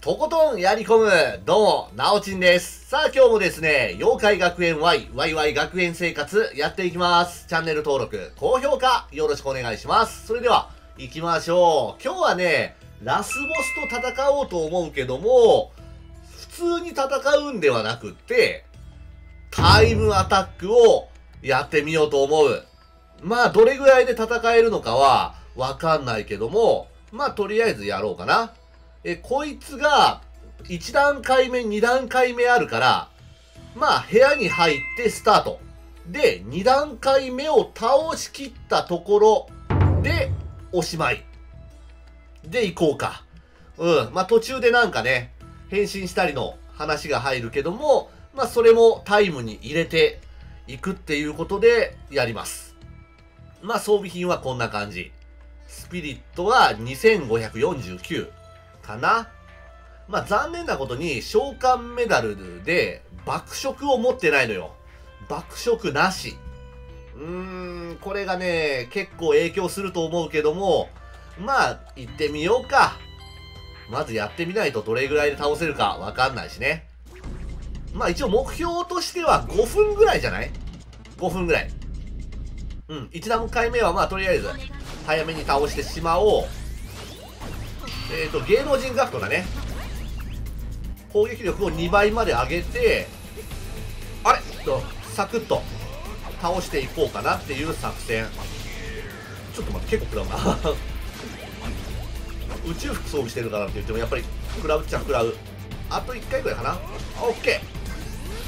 とことんやり込む、どうも、なおちんです。さあ今日もですね、妖怪学園 Y、YY 学園生活やっていきます。チャンネル登録、高評価、よろしくお願いします。それでは、行きましょう。今日はね、ラスボスと戦おうと思うけども、普通に戦うんではなくって、タイムアタックをやってみようと思う。まあ、どれぐらいで戦えるのかは、わかんないけども、まあ、とりあえずやろうかな。こいつが、1段階目、2段階目あるから、まあ、部屋に入ってスタート。で、2段階目を倒しきったところで、おしまい。で、行こうか。うん。まあ、途中でなんかね、変身したりの話が入るけども、まあ、それもタイムに入れていくっていうことで、やります。まあ、装備品はこんな感じ。スピリットは2549。かな。まあ、残念なことに召喚メダルで爆食を持ってないのよ。爆食なし。これがね、結構影響すると思うけども、まあ、行ってみようか。まずやってみないとどれぐらいで倒せるかわかんないしね。まあ一応目標としては5分ぐらいじゃない ?5 分ぐらい。うん。1段階目はまあとりあえず早めに倒してしまおう。芸能人学徒だね。攻撃力を2倍まで上げて、あれと、サクッと倒していこうかなっていう作戦。ちょっと待って、結構食らうな。宇宙服装備してるかなって言っても、やっぱり食らうっちゃ食らう。あと1回ぐらいかな。オッケ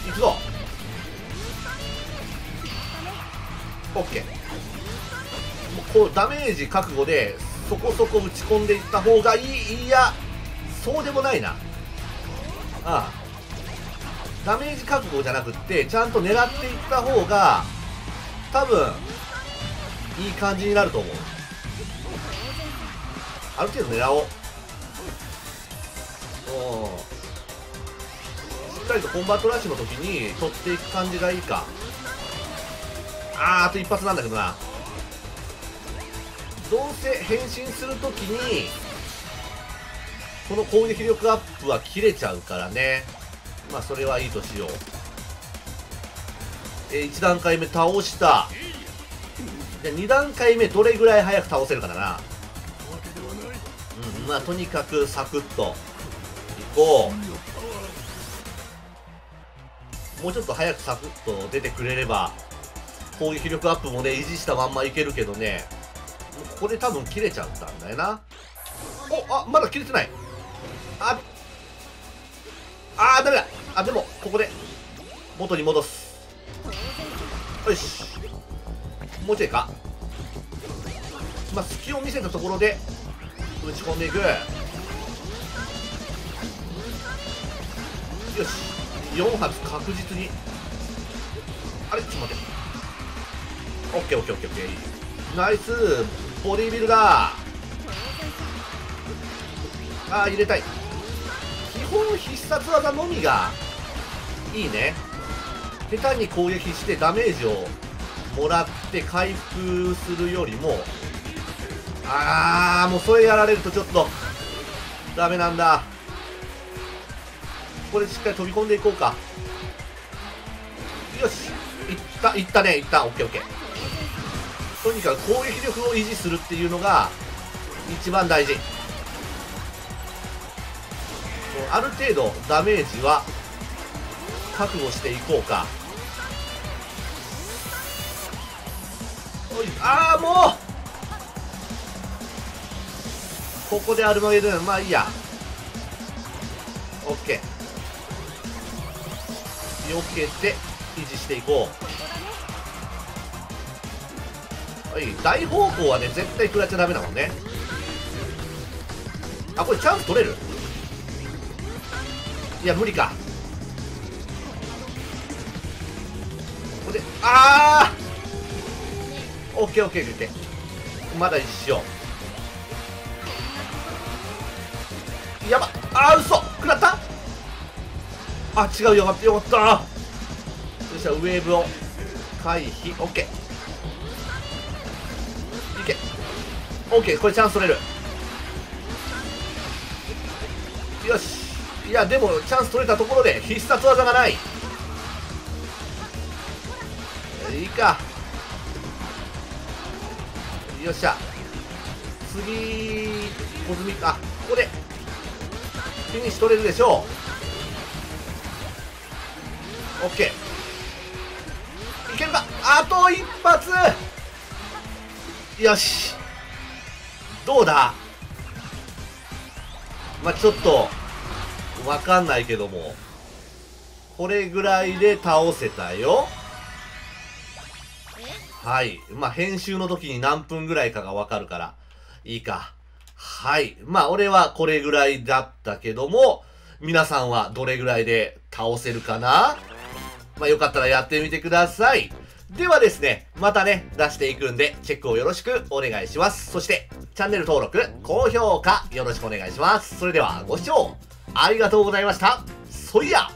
ー。いくぞ。オッケー。もうこうダメージ覚悟で、そこそこ打ち込んでいった方がいい。いや、そうでもないな。ああ、ダメージ覚悟じゃなくってちゃんと狙っていった方が多分いい感じになると思う。ある程度狙おう。しっかりとコンバットラッシュの時に取っていく感じがいいか。あー、あと一発なんだけどな。どうせ変身するときにこの攻撃力アップは切れちゃうからね。まあそれはいいとしよう。1段階目倒した。2段階目どれぐらい早く倒せるかだな。うん、まあとにかくサクッといこう。もうちょっと早くサクッと出てくれれば攻撃力アップもね、維持したまんまいけるけどね。これ多分切れちゃったんだよな。お、あ、まだ切れてない。あ、ダメだ。あ、でもここで元に戻す。よし、もうちょいか。まあ、隙を見せたところで打ち込んでいく。よし、4発確実に。あれ、ちょっと待って。オッケーオッケーオッケーオッケー。ナイスボディビルダー。あー、入れたい。基本必殺技のみがいいね。下手に攻撃してダメージをもらって回復するよりも、あー、もうそれやられるとちょっとダメなんだ。これしっかり飛び込んでいこうか。よし、いったね。いった。オッケーオッケー。とにかく攻撃力を維持するっていうのが一番大事。ある程度ダメージは覚悟していこうか。ああ、もうここでアルマゲドン。まあいいや。オッケー。避けて維持していこう。大方向はね、絶対食らっちゃダメだもんね。あ、これチャンス取れる？いや、無理か。これで、あー！ OKOK オッケー。まだ一緒。やばっ。あー、嘘！食らった？あ、違う。よかったよかった。そしたらウェーブを回避。 OK。オッケー、これチャンス取れる。よし、いやでもチャンス取れたところで必殺技がない。いいか、よっしゃ、次コズミック、あ、ここでフィニッシュ取れるでしょう。 OK、 いけるか、あと一発、よし、どうだ、まあちょっとわかんないけども、これぐらいで倒せたよ。はい。まあ、編集の時に何分ぐらいかがわかるから、いいか。はい。まあ、俺はこれぐらいだったけども、皆さんはどれぐらいで倒せるかな？まあ、よかったらやってみてください。ではですね、またね、出していくんで、チェックをよろしくお願いします。そして、チャンネル登録、高評価、よろしくお願いします。それでは、ご視聴ありがとうございました。そいや！